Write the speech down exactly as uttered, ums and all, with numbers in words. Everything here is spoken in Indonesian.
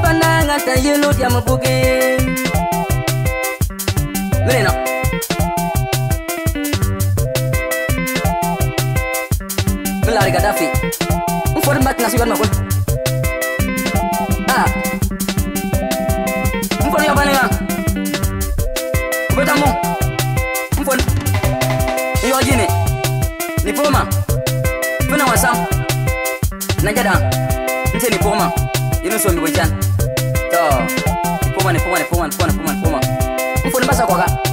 Panangan ta yelo dia mabuge Veneno. Melari Gaddafi. Un format nasi warna kul. Ah. Un format apa nih bang? Bertamu. Un format. Iyo aja nih. Ni poma. Penawasam. Najadang. Ini ni poma. Ini suami bujan. Toh. Poma ni poma ni poma poma poma poma. Informa sa kwa.